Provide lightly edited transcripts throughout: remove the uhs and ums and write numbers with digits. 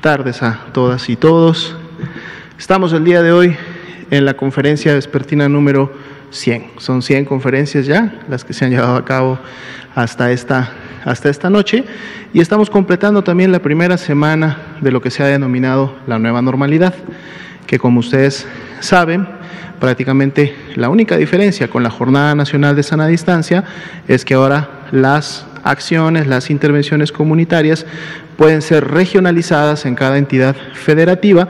tardes a todas y todos. Estamos el día de hoy en la conferencia vespertina número 100. Son 100 conferencias ya las que se han llevado a cabo hasta esta noche, y estamos completando también la primera semana de lo que se ha denominado la nueva normalidad, que como ustedes saben, prácticamente la única diferencia con la Jornada Nacional de Sana Distancia es que ahora las acciones, las intervenciones comunitarias pueden ser regionalizadas en cada entidad federativa,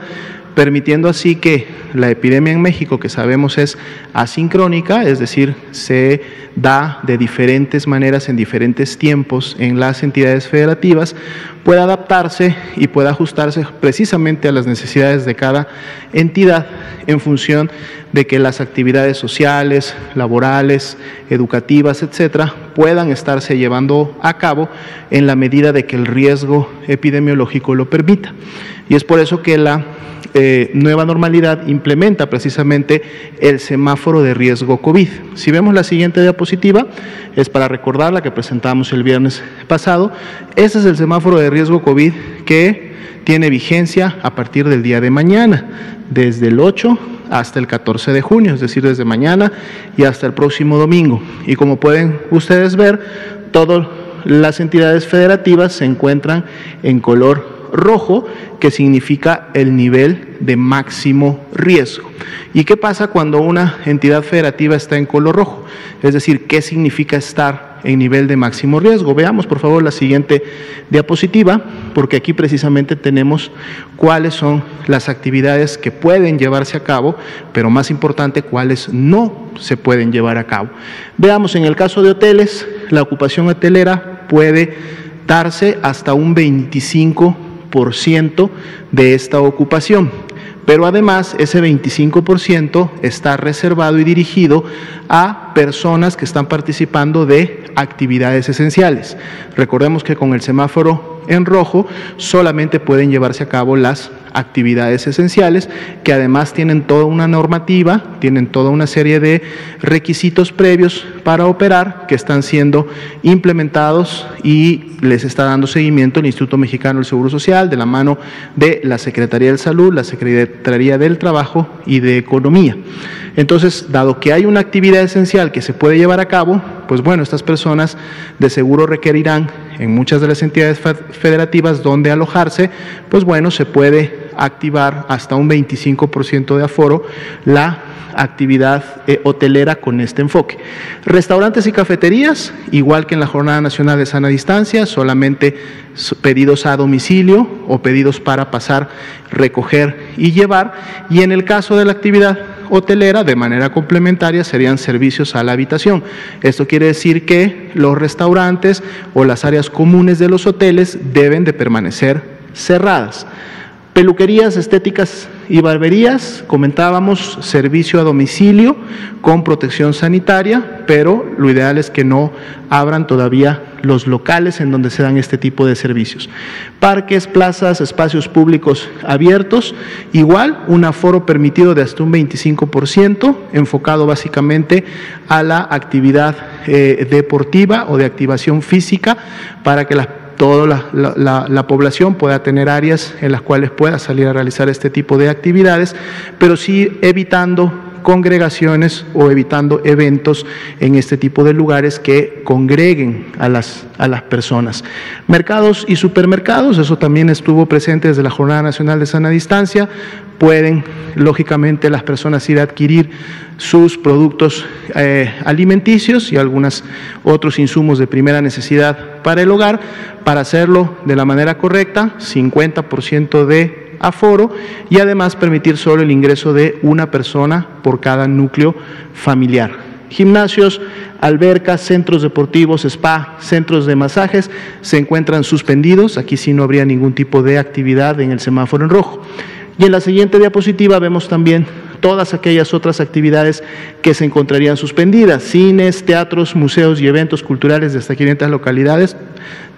permitiendo así que la epidemia en México, que sabemos es asincrónica, es decir, se da de diferentes maneras en diferentes tiempos en las entidades federativas, pueda adaptarse y pueda ajustarse precisamente a las necesidades de cada entidad en función de que las actividades sociales, laborales, educativas, etcétera, puedan estarse llevando a cabo en la medida de que el riesgo epidemiológico lo permita. Y es por eso que la nueva normalidad implementa precisamente el semáforo de riesgo COVID. Si vemos la siguiente diapositiva, es para recordar la que presentamos el viernes pasado. Ese es el semáforo de riesgo COVID que tiene vigencia a partir del día de mañana, desde el 8 hasta el 14 de junio, es decir, desde mañana y hasta el próximo domingo. Y como pueden ustedes ver, todas las entidades federativas se encuentran en color rojo, que significa el nivel de máximo riesgo. ¿Y qué pasa cuando una entidad federativa está en color rojo? Es decir, ¿qué significa estar en nivel de máximo riesgo? Veamos por favor la siguiente diapositiva, porque aquí precisamente tenemos cuáles son las actividades que pueden llevarse a cabo, pero más importante, cuáles no se pueden llevar a cabo. Veamos, en el caso de hoteles, la ocupación hotelera puede darse hasta un 25% de esta ocupación, pero además ese 25% está reservado y dirigido a personas que están participando de actividades esenciales. Recordemos que con el semáforo en rojo solamente pueden llevarse a cabo las actividades esenciales, que además tienen toda una normativa, tienen toda una serie de requisitos previos para operar que están siendo implementados y les está dando seguimiento el Instituto Mexicano del Seguro Social de la mano de la Secretaría de Salud, la Secretaría del Trabajo y de Economía. Entonces, dado que hay una actividad esencial que se puede llevar a cabo, pues bueno, estas personas de seguro requerirán en muchas de las entidades federativas donde alojarse, pues bueno, se puede activar hasta un 25% de aforo la actividad hotelera con este enfoque. Restaurantes y cafeterías, igual que en la Jornada Nacional de Sana Distancia, solamente pedidos a domicilio o pedidos para pasar, recoger y llevar. Y en el caso de la actividad hotelera, de manera complementaria, serían servicios a la habitación. Esto quiere decir que los restaurantes o las áreas comunes de los hoteles deben de permanecer cerradas. Peluquerías, estéticas y barberías, comentábamos, servicio a domicilio con protección sanitaria, pero lo ideal es que no abran todavía los locales en donde se dan este tipo de servicios. Parques, plazas, espacios públicos abiertos, igual un aforo permitido de hasta un 25%, enfocado básicamente a la actividad deportiva o de activación física, para que las personas, toda la población pueda tener áreas en las cuales pueda salir a realizar este tipo de actividades, pero sí evitando congregaciones o evitando eventos en este tipo de lugares que congreguen a las personas. Mercados y supermercados, eso también estuvo presente desde la Jornada Nacional de Sana Distancia. Pueden, lógicamente, las personas ir a adquirir sus productos alimenticios y algunos otros insumos de primera necesidad para el hogar. Para hacerlo de la manera correcta, 50% de aforo, y además permitir solo el ingreso de una persona por cada núcleo familiar. Gimnasios, albercas, centros deportivos, spa, centros de masajes se encuentran suspendidos. Aquí sí no habría ningún tipo de actividad en el semáforo en rojo. Y en la siguiente diapositiva vemos también todas aquellas otras actividades que se encontrarían suspendidas. Cines, teatros, museos y eventos culturales de hasta 500 localidades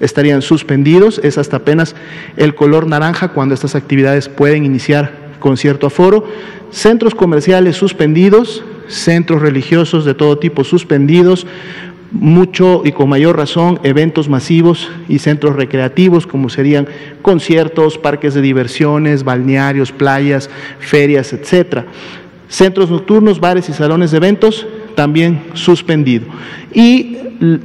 estarían suspendidos. Es hasta apenas el color naranja cuando estas actividades pueden iniciar con cierto aforo. Centros comerciales suspendidos, centros religiosos de todo tipo suspendidos, mucho y con mayor razón eventos masivos y centros recreativos como serían conciertos, parques de diversiones, balnearios, playas, ferias, etcétera. Centros nocturnos, bares y salones de eventos también suspendido. Y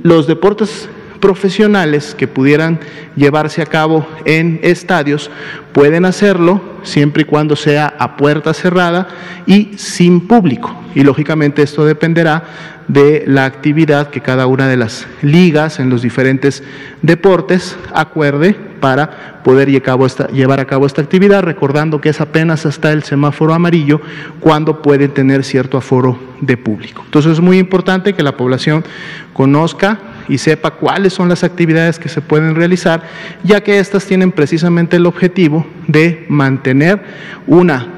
los deportes profesionales que pudieran llevarse a cabo en estadios pueden hacerlo siempre y cuando sea a puerta cerrada y sin público. Y lógicamente esto dependerá de la actividad que cada una de las ligas en los diferentes deportes acuerde para poder llevar a cabo esta actividad, recordando que es apenas hasta el semáforo amarillo cuando pueden tener cierto aforo de público. Entonces es muy importante que la población conozca y sepa cuáles son las actividades que se pueden realizar, ya que estas tienen precisamente el objetivo de mantener una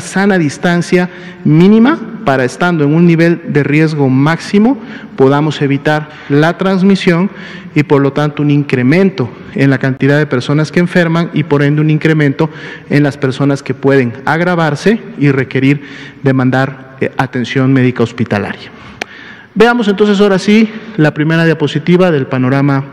sana distancia mínima para, estando en un nivel de riesgo máximo, podamos evitar la transmisión y por lo tanto un incremento en la cantidad de personas que enferman y por ende un incremento en las personas que pueden agravarse y requerir demandar atención médica hospitalaria. Veamos entonces ahora sí la primera diapositiva del panorama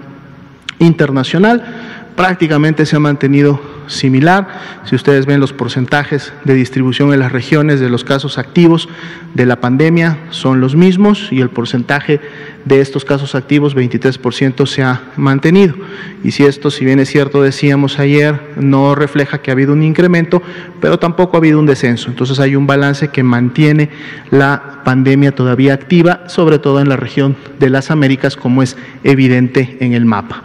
internacional. Prácticamente se ha mantenido similar. Si ustedes ven los porcentajes de distribución en las regiones de los casos activos de la pandemia, son los mismos y el porcentaje de estos casos activos, 23%, se ha mantenido. Y si esto, si bien es cierto, decíamos ayer, no refleja que ha habido un incremento, pero tampoco ha habido un descenso. Entonces hay un balance que mantiene la pandemia todavía activa, sobre todo en la región de las Américas, como es evidente en el mapa.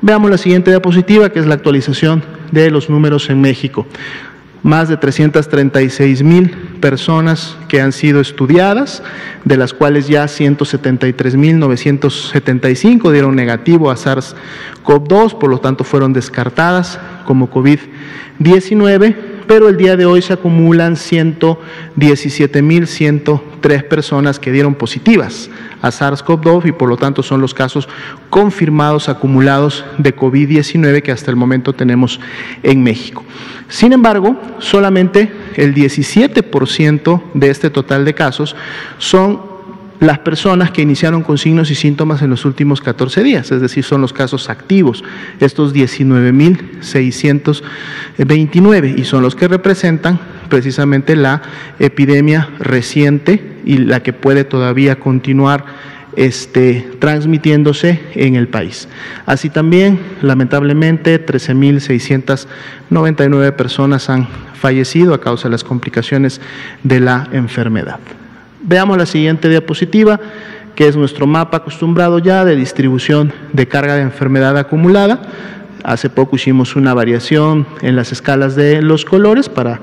Veamos la siguiente diapositiva, que es la actualización de los números en México. Más de 336,000 personas que han sido estudiadas, de las cuales ya 173,975 dieron negativo a SARS-CoV-2, por lo tanto fueron descartadas como COVID-19, pero el día de hoy se acumulan 117,103 personas que dieron positivas a SARS-CoV-2 y por lo tanto son los casos confirmados acumulados de COVID-19 que hasta el momento tenemos en México. Sin embargo, solamente el 17% de este total de casos son las personas que iniciaron con signos y síntomas en los últimos 14 días, es decir, son los casos activos, estos 19,629, y son los que representan precisamente la epidemia reciente y la que puede todavía continuar transmitiéndose en el país. Así también, lamentablemente, 13,699 personas han fallecido a causa de las complicaciones de la enfermedad. Veamos la siguiente diapositiva, que es nuestro mapa acostumbrado ya de distribución de carga de enfermedad acumulada. Hace poco hicimos una variación en las escalas de los colores para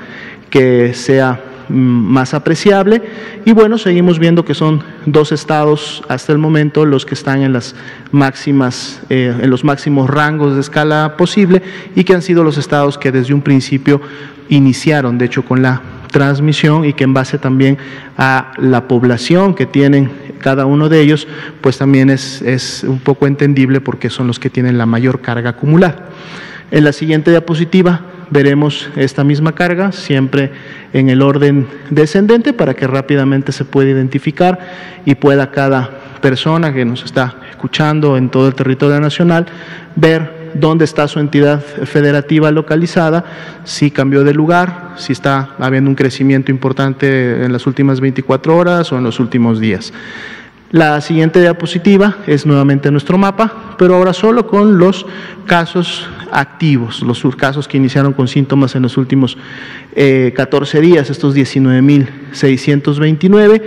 que sea más apreciable y bueno, seguimos viendo que son dos estados hasta el momento los que están en las máximas, en los máximos rangos de escala posible y que han sido los estados que desde un principio iniciaron, de hecho, con la transmisión y que en base también a la población que tienen cada uno de ellos, pues también es un poco entendible porque son los que tienen la mayor carga acumulada. En la siguiente diapositiva veremos esta misma carga, siempre en el orden descendente, para que rápidamente se pueda identificar y pueda cada persona que nos está escuchando en todo el territorio nacional ver dónde está su entidad federativa localizada, si cambió de lugar, si está habiendo un crecimiento importante en las últimas 24 horas o en los últimos días. La siguiente diapositiva es nuevamente nuestro mapa, pero ahora solo con los casos activos, los casos que iniciaron con síntomas en los últimos 14 días, estos 19,629.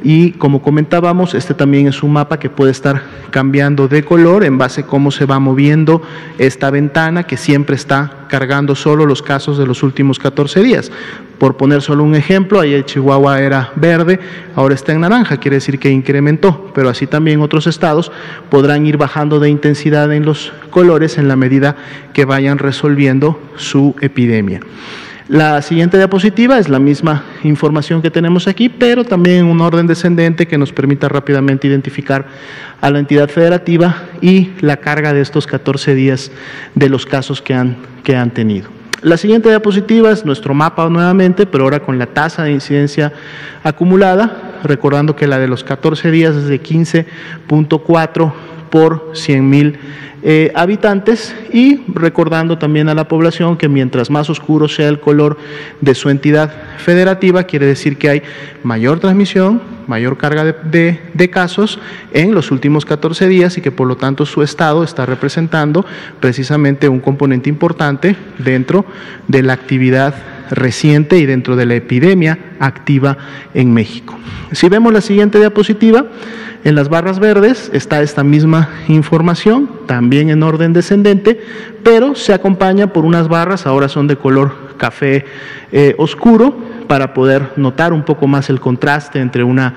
Y como comentábamos, este también es un mapa que puede estar cambiando de color en base a cómo se va moviendo esta ventana, que siempre está cargando solo los casos de los últimos 14 días. Por poner solo un ejemplo, ahí Chihuahua era verde, ahora está en naranja, quiere decir que incrementó, pero así también otros estados podrán ir bajando de intensidad en los colores en la medida que vayan resolviendo su epidemia. La siguiente diapositiva es la misma información que tenemos aquí, pero también en un orden descendente que nos permita rápidamente identificar a la entidad federativa y la carga de estos 14 días de los casos que han tenido. La siguiente diapositiva es nuestro mapa nuevamente, pero ahora con la tasa de incidencia acumulada, recordando que la de los 14 días es de 15.4 por 100,000 habitantes, y recordando también a la población que mientras más oscuro sea el color de su entidad federativa, quiere decir que hay mayor transmisión, mayor carga de casos en los últimos 14 días y que por lo tanto su estado está representando precisamente un componente importante dentro de la actividad reciente y dentro de la epidemia activa en México. Si vemos la siguiente diapositiva, en las barras verdes está esta misma información, también en orden descendente, pero se acompaña por unas barras, ahora son de color café oscuro, para poder notar un poco más el contraste entre una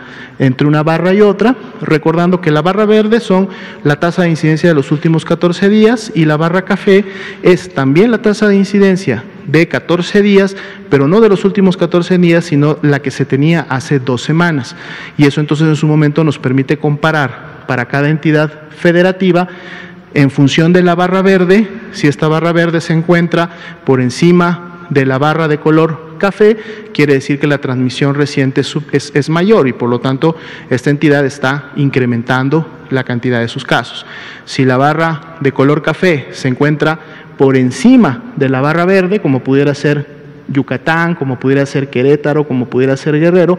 barra y otra, recordando que la barra verde son la tasa de incidencia de los últimos 14 días y la barra café es también la tasa de incidencia de 14 días, pero no de los últimos 14 días, sino la que se tenía hace 2 semanas. Y eso entonces en su momento nos permite comparar para cada entidad federativa en función de la barra verde, si esta barra verde se encuentra por encima de la barra de color café, quiere decir que la transmisión reciente es mayor y por lo tanto esta entidad está incrementando la cantidad de sus casos. Si la barra de color café se encuentra por encima de la barra verde, como pudiera ser Yucatán, como pudiera ser Querétaro, como pudiera ser Guerrero,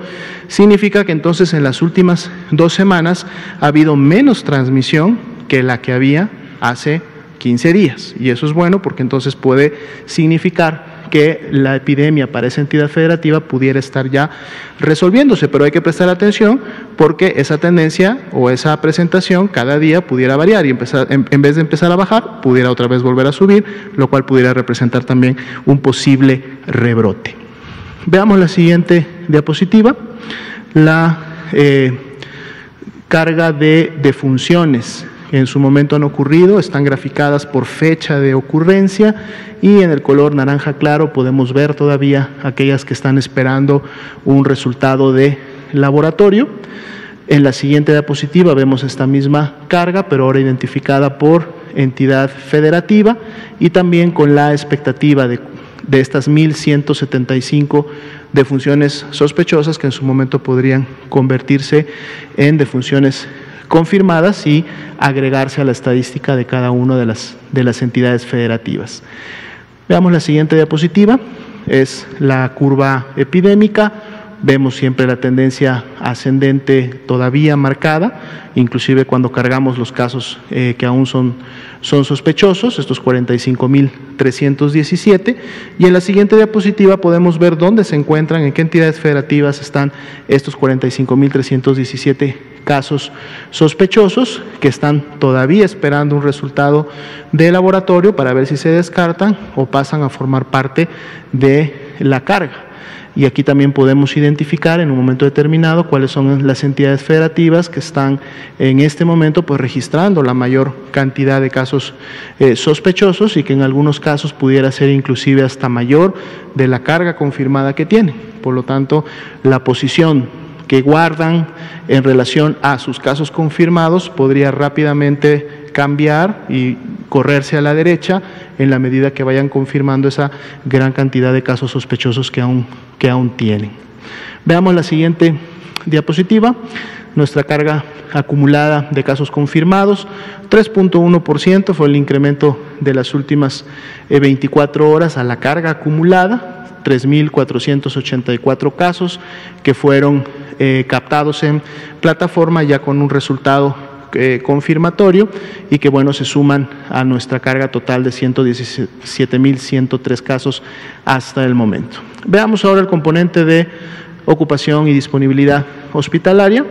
significa que entonces en las últimas 2 semanas ha habido menos transmisión que la que había hace 15 días. Y eso es bueno porque entonces puede significar que la epidemia para esa entidad federativa pudiera estar ya resolviéndose, pero hay que prestar atención porque esa tendencia o esa presentación cada día pudiera variar y en vez de empezar a bajar, pudiera otra vez volver a subir, lo cual pudiera representar también un posible rebrote. Veamos la siguiente diapositiva, la carga de defunciones. En su momento han ocurrido, están graficadas por fecha de ocurrencia y en el color naranja claro podemos ver todavía aquellas que están esperando un resultado de laboratorio. En la siguiente diapositiva vemos esta misma carga, pero ahora identificada por entidad federativa y también con la expectativa de estas 1,175 defunciones sospechosas que en su momento podrían convertirse en defunciones confirmadas y agregarse a la estadística de cada una de las entidades federativas. Veamos la siguiente diapositiva, es la curva epidémica, vemos siempre la tendencia ascendente todavía marcada, inclusive cuando cargamos los casos que aún son sospechosos, estos 45,317, y en la siguiente diapositiva podemos ver dónde se encuentran, en qué entidades federativas están estos 45,317 casos sospechosos que están todavía esperando un resultado de laboratorio para ver si se descartan o pasan a formar parte de la carga. Y aquí también podemos identificar en un momento determinado cuáles son las entidades federativas que están en este momento pues registrando la mayor cantidad de casos sospechosos y que en algunos casos pudiera ser inclusive hasta mayor de la carga confirmada que tienen. Por lo tanto, la posición que guardan en relación a sus casos confirmados podría rápidamente cambiar y correrse a la derecha en la medida que vayan confirmando esa gran cantidad de casos sospechosos que aún tienen. Veamos la siguiente diapositiva, nuestra carga acumulada de casos confirmados, 3.1% fue el incremento de las últimas 24 horas a la carga acumulada, 3,484 casos que fueron captados en plataforma ya con un resultado confirmatorio y que bueno se suman a nuestra carga total de 117,103 casos hasta el momento. Veamos ahora el componente de ocupación y disponibilidad hospitalaria.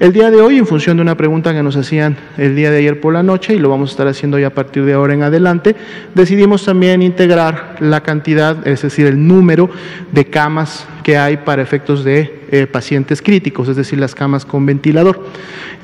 El día de hoy, en función de una pregunta que nos hacían el día de ayer por la noche y lo vamos a estar haciendo ya a partir de ahora en adelante, decidimos también integrar la cantidad, es decir, el número de camas que hay para efectos de pacientes críticos, es decir, las camas con ventilador.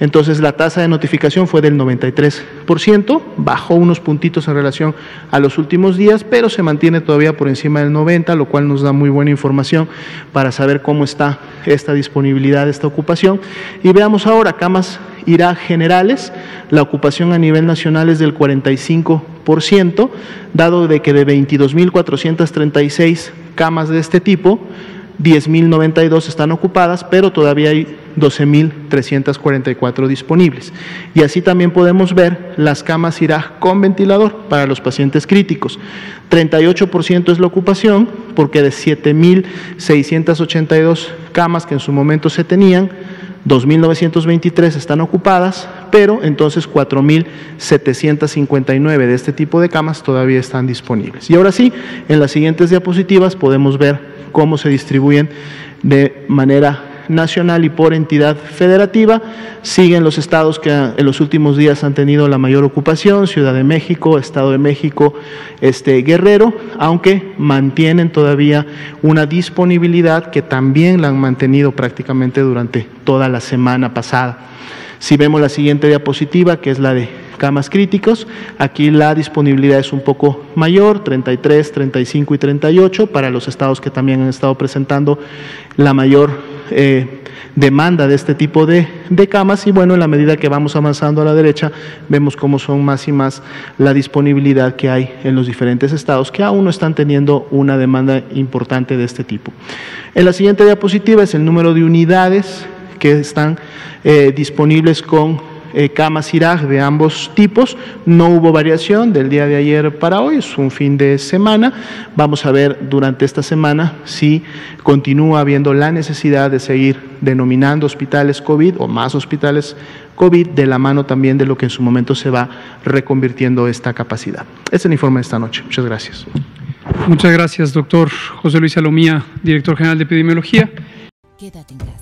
Entonces, la tasa de notificación fue del 93%, bajó unos puntitos en relación a los últimos días, pero se mantiene todavía por encima del 90%, lo cual nos da muy buena información para saber cómo está esta disponibilidad, esta ocupación. Y veamos ahora camas IRAG generales, la ocupación a nivel nacional es del 45%, dado de que de 22,436 camas de este tipo, 10,092 están ocupadas, pero todavía hay 12,344 disponibles. Y así también podemos ver las camas IRAG con ventilador para los pacientes críticos. 38% es la ocupación, porque de 7,682 camas que en su momento se tenían, 2,923 están ocupadas, pero entonces 4,759 de este tipo de camas todavía están disponibles. Y ahora sí, en las siguientes diapositivas podemos ver cómo se distribuyen de manera nacional y por entidad federativa. Siguen los estados que en los últimos días han tenido la mayor ocupación: Ciudad de México, Estado de México, Guerrero, aunque mantienen todavía una disponibilidad que también la han mantenido prácticamente durante toda la semana pasada. Si vemos la siguiente diapositiva, que es la de camas críticos, aquí la disponibilidad es un poco mayor, 33, 35 y 38, para los estados que también han estado presentando la mayor demanda de este tipo de camas. Y bueno, en la medida que vamos avanzando a la derecha, vemos cómo son más y más la disponibilidad que hay en los diferentes estados que aún no están teniendo una demanda importante de este tipo. En la siguiente diapositiva es el número de unidades que están disponibles con camas IRAG de ambos tipos. No hubo variación del día de ayer para hoy, es un fin de semana. Vamos a ver durante esta semana si continúa habiendo la necesidad de seguir denominando hospitales COVID o más hospitales COVID, de la mano también de lo que en su momento se va reconvirtiendo esta capacidad. Este es el informe de esta noche. Muchas gracias. Muchas gracias, doctor José Luis Alomía, director general de Epidemiología. Quédate en casa.